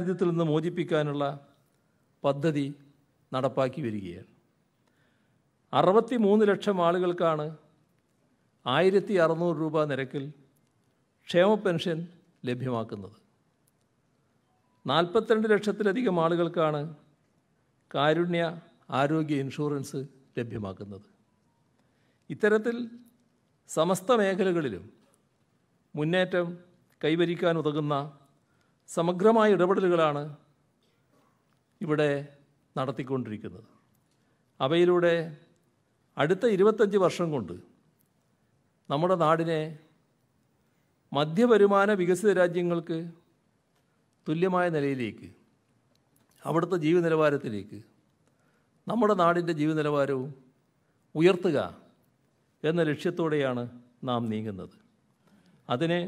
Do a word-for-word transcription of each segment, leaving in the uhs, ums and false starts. രാജ്യത്തിൽ നിന്ന് മോചിപ്പിക്കാനുള്ള പദ്ധതി നടപ്പാക്കി വരികയാണ്. അറുപത്തി മൂന്ന് ലക്ഷം ആളുകൾക്കാണ് ആയിരത്തി അറുന്നൂറ് രൂപ നിരക്കിൽ ക്ഷേമ പെൻഷൻ ലഭ്യമാക്കുന്നത്. നാൽപ്പത്തിരണ്ട് ലക്ഷത്തിലധികം ആളുകൾക്കാണ് കാരുണ്യ ആരോഗ്യ ഇൻഷുറൻസ് ലഭ്യമാക്കുന്നത്. ഇത്തരത്തിൽ സമസ്ത മേഖലകളിലും മുന്നേറ്റം കൈവരിക്കാൻ ഉതകുന്ന സമഗ്രമായ ഇടപെടലുകളാണ് ഇവിടെ നടത്തിക്കൊണ്ടിരിക്കുന്നത്. അവയിലൂടെ അടുത്ത ഇരുപത്തഞ്ച് വർഷം കൊണ്ട് നമ്മുടെ നാടിനെ മധ്യവരുമാന വികസിത രാജ്യങ്ങൾക്ക് തുല്യമായ നിലയിലേക്ക്, അവിടുത്തെ ജീവിതനിലവാരത്തിലേക്ക്, നമ്മുടെ നാടിൻ്റെ ജീവിതനിലവാരവും ഉയർത്തുക എന്ന ലക്ഷ്യത്തോടെയാണ് നാം നീങ്ങുന്നത്. അതിന്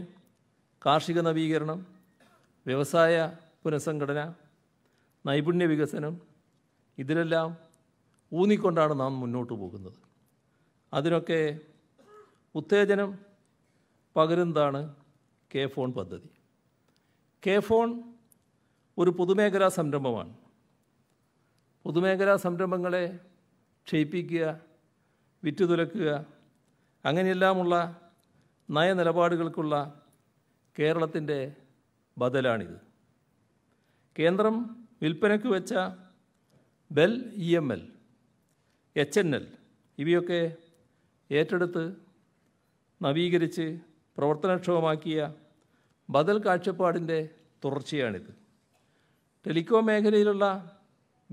കാർഷിക നവീകരണം, വ്യവസായ പുനഃസംഘടന, നൈപുണ്യ വികസനം, ഇതിലെല്ലാം ഊന്നിക്കൊണ്ടാണ് നാം മുന്നോട്ട് പോകുന്നത്. അതിനൊക്കെ ഉത്തേജനം പകരുന്നതാണ് കെ ഫോൺ പദ്ധതി. കെ ഫോൺ ഒരു പൊതുമേഖലാ സംരംഭമാണ്. പൊതുമേഖലാ സംരംഭങ്ങളെ ക്ഷയിപ്പിക്കുക, വിറ്റുതുലക്കുക, അങ്ങനെയെല്ലാമുള്ള നയനിലപാടുകൾക്കുള്ള കേരളത്തിൻ്റെ ബദലാണിത്. കേന്ദ്രം വിൽപ്പനയ്ക്ക് വെച്ച BEL, E M L, H N L ഇവയൊക്കെ ഏറ്റെടുത്ത് നവീകരിച്ച് പ്രവർത്തനക്ഷമമാക്കിയ ബദൽ കാഴ്ചപ്പാടിൻ്റെ തുടർച്ചയാണിത്. ടെലികോം മേഖലയിലുള്ള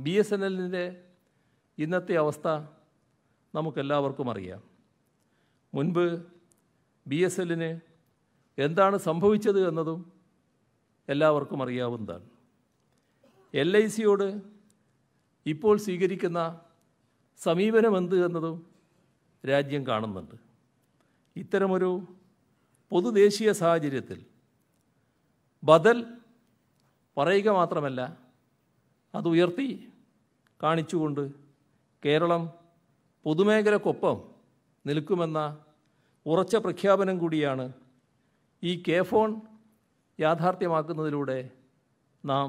ബി എസ് എൻ എല്ലിൻ്റെ ഇന്നത്തെ അവസ്ഥ നമുക്കെല്ലാവർക്കും അറിയാം. മുൻപ് ബി എസ് എല്ലിന് എന്താണ് സംഭവിച്ചത് എന്നതും എല്ലാവർക്കും അറിയാവുന്നതാണ്. എൽ ഐ സിയോട് ഇപ്പോൾ സ്വീകരിക്കുന്ന സമീപനമെന്ത് എന്നതും രാജ്യം കാണുന്നുണ്ട്. ഇത്തരമൊരു പൊതുദേശീയ സാഹചര്യത്തിൽ ബദൽ പറയുക മാത്രമല്ല, അത് ഉയർത്തി കാണിച്ചുകൊണ്ട് കേരളം പൊതുമേഖലക്കൊപ്പം നിൽക്കുമെന്ന ഉറച്ച പ്രഖ്യാപനം കൂടിയാണ് ഈ കെ ഫോൺ യാഥാർത്ഥ്യമാക്കുന്നതിലൂടെ നാം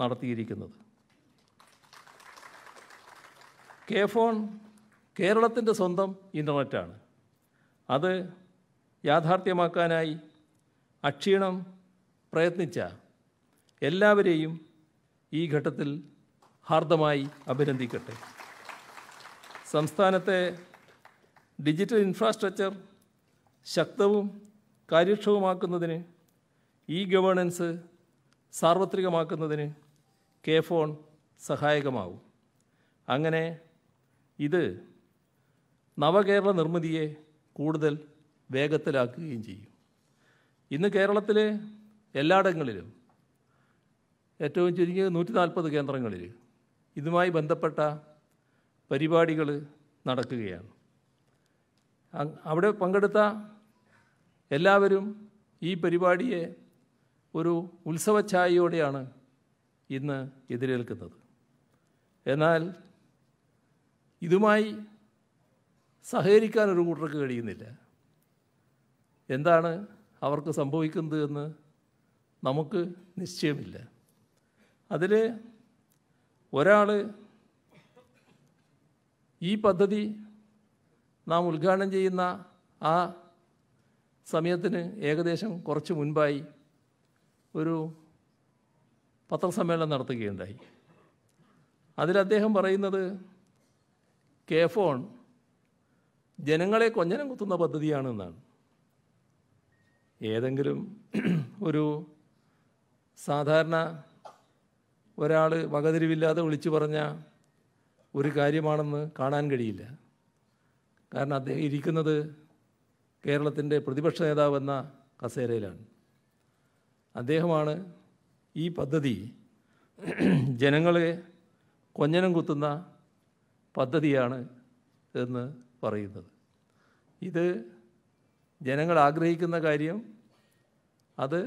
നടത്തിയിരിക്കുന്നത്. കെ ഫോൺ കേരളത്തിൻ്റെ സ്വന്തം ഇൻ്റർനെറ്റാണ്. അത് യാഥാർത്ഥ്യമാക്കാനായി അക്ഷീണം പ്രയത്നിച്ച എല്ലാവരെയും ഈ ഘട്ടത്തിൽ ഹാർദമായി അഭിനന്ദിക്കട്ടെ. സംസ്ഥാനത്തെ ഡിജിറ്റൽ ഇൻഫ്രാസ്ട്രക്ചർ ശക്തവും കാര്യക്ഷമമാക്കുന്നതിന്, ഇ ഗവേണൻസ് സാർവത്രികമാക്കുന്നതിന് കെ ഫോൺ സഹായകമാവും. അങ്ങനെ ഇത് നവകേരള നിർമ്മിതിയെ കൂടുതൽ വേഗത്തിലാക്കുകയും ചെയ്യും. ഇന്ന് കേരളത്തിലെ എല്ലായിടങ്ങളിലും ഏറ്റവും ചുരുങ്ങിയ നൂറ്റി നാൽപ്പത് കേന്ദ്രങ്ങളിൽ ഇതുമായി ബന്ധപ്പെട്ട പരിപാടികൾ നടക്കുകയാണ്. അവിടെ പങ്കെടുത്ത എല്ലാവരും ഈ പരിപാടിയെ ഒരു ഉത്സവഛായയോടെയാണ് ഇന്ന് എതിരേൽക്കുന്നത്. എന്നാൽ ഇതുമായി സഹകരിക്കാൻ ഒരു കൂട്ടർക്ക് കഴിയുന്നില്ല. എന്താണ് അവർക്ക് സംഭവിക്കുന്നത് എന്ന് നമുക്ക് നിശ്ചയമില്ല. അതിൽ ഒരാൾ ഈ പദ്ധതി നാം ഉദ്ഘാടനം ചെയ്യുന്ന ആ സമയത്തിന് ഏകദേശം കുറച്ച് മുൻപായി ഒരു പത്രസമ്മേളനം നടത്തുകയുണ്ടായി. അതിൽ അദ്ദേഹം പറയുന്നത് കെ ഫോൺ ജനങ്ങളെ കൊഞ്ഞനം കുത്തുന്ന പദ്ധതിയാണെന്നാണ്. ഏതെങ്കിലും ഒരു സാധാരണ ഒരാൾ വകതിരിവില്ലാതെ വിളിച്ചു പറഞ്ഞ ഒരു കാര്യമാണെന്ന് കാണാൻ കഴിയില്ല. കാരണം അദ്ദേഹം ഇരിക്കുന്നത് കേരളത്തിൻ്റെ പ്രതിപക്ഷ നേതാവെന്ന കസേരയിലാണ്. അദ്ദേഹമാണ് ഈ പദ്ധതി ജനങ്ങളെ കൊഞ്ഞനം കുത്തുന്ന പദ്ധതിയാണ് എന്ന് പറയുന്നത്. ഇത് ജനങ്ങൾ ആഗ്രഹിക്കുന്ന കാര്യം അത്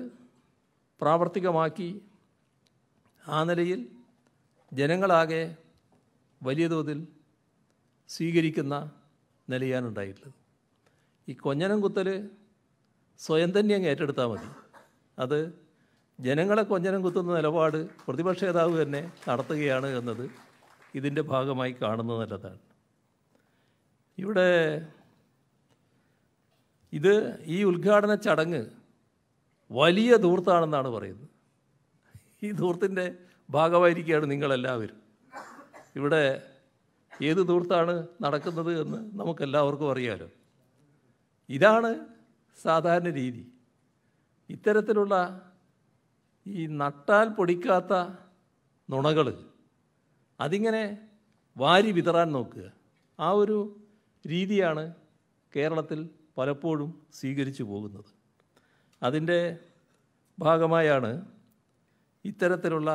പ്രാവർത്തികമാക്കി ആ നിലയിൽ ജനങ്ങളാകെ വലിയ തോതിൽ സ്വീകരിക്കുന്ന നിലയാണുണ്ടായിട്ടുള്ളത്. ഈ കൊഞ്ഞനം കുത്തൽ സ്വയം തന്നെ അങ്ങ് ഏറ്റെടുത്താൽ മതി. അത് ജനങ്ങളെ കൊഞ്ഞനം കുത്തുന്ന നിലപാട് പ്രതിപക്ഷ നേതാവ് തന്നെ നടത്തുകയാണ് എന്നത് ഇതിൻ്റെ ഭാഗമായി കാണുന്നത് നല്ലതാണ്. ഇവിടെ ഇത് ഈ ഉദ്ഘാടന ചടങ്ങ് വലിയ ദൂർത്താണെന്നാണ് പറയുന്നത്. ഈ ദൂർത്തിൻ്റെ ഭാഗമായിരിക്കുകയാണ് നിങ്ങളെല്ലാവരും. ഇവിടെ ഏത് ദൂർത്താണ് നടക്കുന്നത് എന്ന് നമുക്കെല്ലാവർക്കും അറിയാമല്ലോ. ഇതാണ് സാധാരണ രീതി. ഇത്തരത്തിലുള്ള ഈ നട്ടാൽ പൊടിക്കാത്ത നുണകൾ അതിങ്ങനെ വാരി വിതറാൻ നോക്കുക, ആ ഒരു രീതിയാണ് കേരളത്തിൽ പലപ്പോഴും സ്വീകരിച്ചു പോകുന്നത്. അതിൻ്റെ ഭാഗമായാണ് ഇത്തരത്തിലുള്ള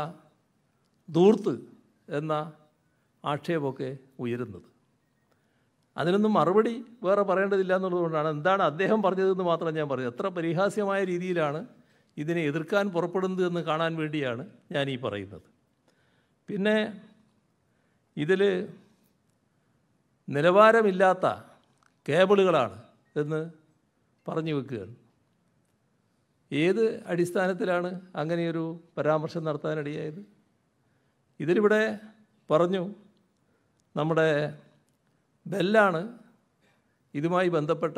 ദൂർത്ത് എന്ന ആക്ഷേപമൊക്കെ ഉയരുന്നത്. അതിനൊന്നും മറുപടി വേറെ പറയേണ്ടതില്ല എന്നുള്ളതുകൊണ്ടാണ് എന്താണ് അദ്ദേഹം പറഞ്ഞതെന്ന് മാത്രം ഞാൻ പറയുന്നത്. എത്ര പരിഹാസ്യമായ രീതിയിലാണ് ഇതിനെ എതിർക്കാൻ പുറപ്പെടുന്നത് എന്ന് കാണാൻ വേണ്ടിയാണ് ഞാൻ ഈ പറയുന്നത്. പിന്നെ ഇതിൽ നിലവാരമില്ലാത്ത കേബിളുകളാണ് എന്ന് പറഞ്ഞു വെക്കുകയാണ്. ഏത് അടിസ്ഥാനത്തിലാണ് അങ്ങനെയൊരു പരാമർശം നടത്താനിടയായത്? ഇതിലിവിടെ പറഞ്ഞു നമ്മുടെ ബെല്ലാണ് ഇതുമായി ബന്ധപ്പെട്ട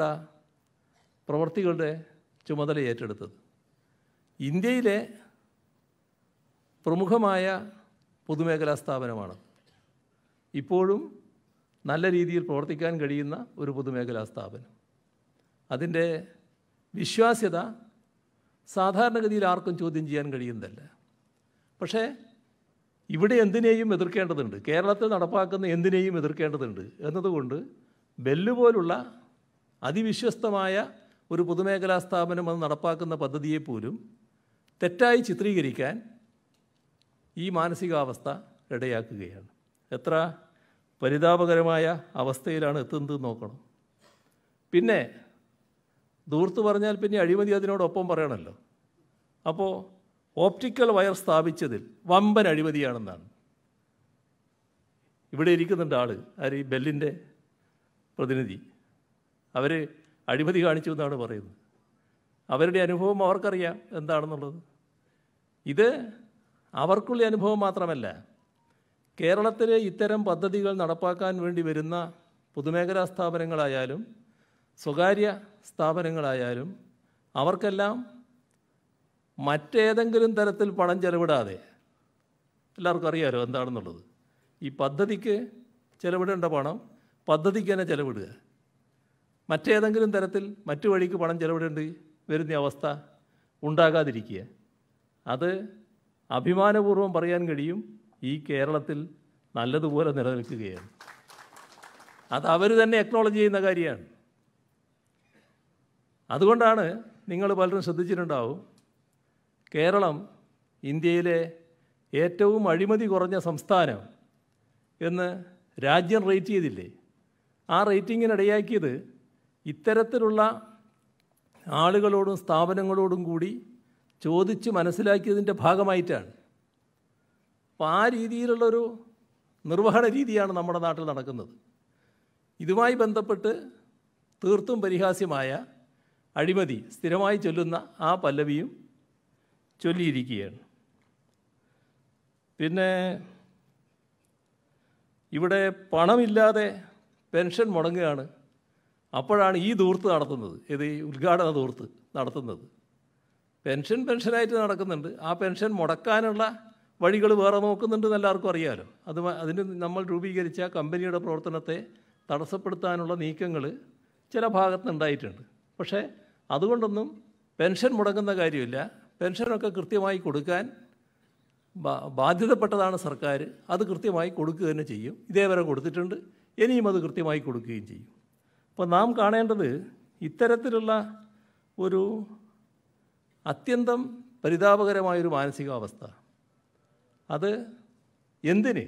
പ്രവൃത്തികളുടെ ചുമതല ഏറ്റെടുത്തത്. ഇന്ത്യയിലെ പ്രമുഖമായ പൊതുമേഖലാ സ്ഥാപനമാണ്, ഇപ്പോഴും നല്ല രീതിയിൽ പ്രവർത്തിക്കാൻ കഴിയുന്ന ഒരു പൊതുമേഖലാ സ്ഥാപനം. അതിൻ്റെ വിശ്വാസ്യത സാധാരണഗതിയിൽ ആർക്കും ചോദ്യം ചെയ്യാൻ കഴിയുന്നില്ല. പക്ഷേ ഇവിടെ എന്തിനേയും എതിർക്കേണ്ടതുണ്ട്, കേരളത്തിൽ നടപ്പാക്കുന്ന എന്തിനേയും എതിർക്കേണ്ടതുണ്ട് എന്നതുകൊണ്ട് ബെല്ലുപോലുള്ള അതിവിശ്വസ്തമായ ഒരു പൊതുമേഖലാ സ്ഥാപനം അത് നടപ്പാക്കുന്ന പദ്ധതിയെപ്പോലും തെറ്റായി ചിത്രീകരിക്കാൻ ഈ മാനസികാവസ്ഥ ഇടയാക്കുകയാണ്. എത്ര പരിതാപകരമായ അവസ്ഥയിലാണ് എത്തുന്നത് നോക്കണം. പിന്നെ ദൂർത്ത് പറഞ്ഞാൽ പിന്നെ അഴിമതി അതിനോടൊപ്പം പറയണമല്ലോ. അപ്പോൾ ഓപ്റ്റിക്കൽ വയർ സ്ഥാപിച്ചതിൽ വമ്പൻ അഴിമതിയാണെന്നാണ്. ഇവിടെ ഇരിക്കുന്നുണ്ട് ആൾ, ആര്? ഈ ബെല്ലിൻ്റെ പ്രതിനിധി. അവർ അഴിമതി കാണിച്ചു എന്നാണ് പറയുന്നത്. അവരുടെ അനുഭവം അവർക്കറിയാം എന്താണെന്നുള്ളത്. ഇത് അവർക്കുള്ള അനുഭവം മാത്രമല്ല, കേരളത്തിലെ ഇത്തരം പദ്ധതികൾ നടപ്പാക്കാൻ വേണ്ടി വരുന്ന പൊതുമേഖലാ സ്ഥാപനങ്ങളായാലും സ്വകാര്യ സ്ഥാപനങ്ങളായാലും അവർക്കെല്ലാം മറ്റേതെങ്കിലും തരത്തിൽ പണം ചെലവിടാതെ, എല്ലാവർക്കും അറിയാമല്ലോ എന്താണെന്നുള്ളത്, ഈ പദ്ധതിക്ക് ചെലവിടേണ്ട പണം പദ്ധതിക്ക് തന്നെ ചെലവിടുക, മറ്റേതെങ്കിലും തരത്തിൽ മറ്റു വഴിക്ക് പണം ചെലവിടേണ്ടി വരുന്ന അവസ്ഥ ഉണ്ടാകാതിരിക്കുക. അത് അഭിമാനപൂർവ്വം പറയാൻ കഴിയും, ഈ കേരളത്തിൽ നല്ലതുപോലെ നിലനിൽക്കുകയാണ്. അത് അവർ തന്നെ അക്നോളജ് ചെയ്യുന്ന കാര്യമാണ്. അതുകൊണ്ടാണ് നിങ്ങൾ പലരും ശ്രദ്ധിച്ചിട്ടുണ്ടാവും, കേരളം ഇന്ത്യയിലെ ഏറ്റവും അഴിമതി കുറഞ്ഞ സംസ്ഥാനം എന്ന് രാജ്യം റേറ്റ് ചെയ്തില്ലേ? ആ റേറ്റിങ്ങിനിടയാക്കിയത് ഇത്തരത്തിലുള്ള ആളുകളോടും സ്ഥാപനങ്ങളോടും കൂടി ചോദിച്ച് മനസ്സിലാക്കിയതിൻ്റെ ഭാഗമായിട്ടാണ്. അപ്പോൾ ആ രീതിയിലുള്ളൊരു നിർവഹണ രീതിയാണ് നമ്മുടെ നാട്ടിൽ നടക്കുന്നത്. ഇതുമായി ബന്ധപ്പെട്ട് തീർത്തും പരിഹാസ്യമായ അഴിമതി സ്ഥിരമായി ചൊല്ലുന്ന ആ പല്ലവിയും ചൊല്ലിയിരിക്കുകയാണ്. പിന്നെ ഇവിടെ പണമില്ലാതെ പെൻഷൻ മുടങ്ങുകയാണ്, അപ്പോഴാണ് ഈ ദൂർത്ത് നടത്തുന്നത്, ഇത് ഉദ്ഘാടന ദൂർത്ത് നടത്തുന്നത്. പെൻഷൻ പെൻഷനായിട്ട് നടക്കുന്നുണ്ട്, ആ പെൻഷൻ മുടക്കാനുള്ള വഴികൾ വേറെ നോക്കുന്നുണ്ടെന്ന് എല്ലാവർക്കും അറിയാമല്ലോ. അത് അതിന് നമ്മൾ രൂപീകരിച്ച കമ്പനിയുടെ പ്രവർത്തനത്തെ തടസ്സപ്പെടുത്താനുള്ള നീക്കങ്ങൾ ചില ഭാഗത്തുനിന്നുണ്ടായിട്ടുണ്ട്. പക്ഷേ അതുകൊണ്ടൊന്നും പെൻഷൻ മുടങ്ങുന്ന കാര്യമില്ല. പെൻഷനൊക്കെ കൃത്യമായി കൊടുക്കാൻ ബാധ്യതപ്പെട്ടതാണ് സർക്കാർ. അത് കൃത്യമായി കൊടുക്കുക തന്നെ ചെയ്യും. ഇതേവരെ കൊടുത്തിട്ടുണ്ട്, ഇനിയും അത് കൃത്യമായി കൊടുക്കുകയും ചെയ്യും. അപ്പോൾ നാം കാണേണ്ടത് ഇത്തരത്തിലുള്ള ഒരു അത്യന്തം പരിതാപകരമായൊരു മാനസികാവസ്ഥ, അത് എന്തിന്,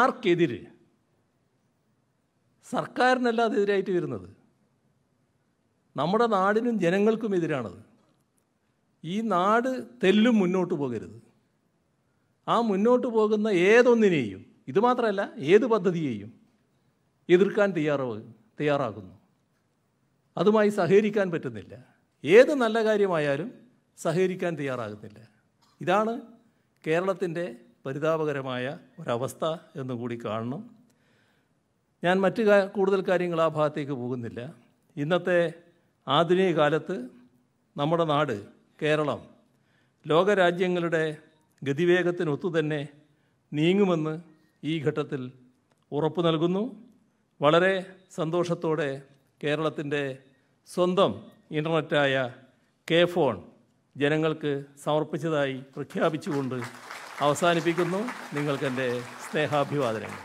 ആർക്കെതിരെ? സർക്കാരിനല്ല അതെതിരായിട്ട് വരുന്നത്, നമ്മുടെ നാടിനും ജനങ്ങൾക്കും എതിരാണത്. ഈ നാട് തെല്ലും മുന്നോട്ട് പോകരുത്. ആ മുന്നോട്ട് പോകുന്ന ഏതൊന്നിനെയും, ഇത് മാത്രമല്ല ഏത് പദ്ധതിയെയും എതിർക്കാൻ തയ്യാറാവ തയ്യാറാകുന്നു. അതുമായി സഹകരിക്കാൻ പറ്റുന്നില്ല. ഏത് നല്ല കാര്യമായാലും സഹകരിക്കാൻ തയ്യാറാകുന്നില്ല. ഇതാണ് കേരളത്തിൻ്റെ പരിതാപകരമായ ഒരവസ്ഥ എന്നുകൂടി കാണണം. ഞാൻ മറ്റു കൂടുതൽ കാര്യങ്ങൾ ആ ഭാഗത്തേക്ക് പോകുന്നില്ല. ഇന്നത്തെ ആധുനിക കാലത്ത് നമ്മുടെ നാട് കേരളം ലോകരാജ്യങ്ങളുടെ ഗതിവേഗത്തിനൊത്തു തന്നെ നീങ്ങുമെന്ന് ഈ ഘട്ടത്തിൽ ഉറപ്പ് നൽകുന്നു. വളരെ സന്തോഷത്തോടെ കേരളത്തിൻ്റെ സ്വന്തം ഇൻ്റർനെറ്റായ കെ ഫോൺ ജനങ്ങൾക്ക് സമർപ്പിച്ചതായി പ്രഖ്യാപിച്ചുകൊണ്ട് അവസാനിപ്പിക്കുന്നു. നിങ്ങൾക്കെൻ്റെ സ്നേഹാഭിവാദനങ്ങൾ.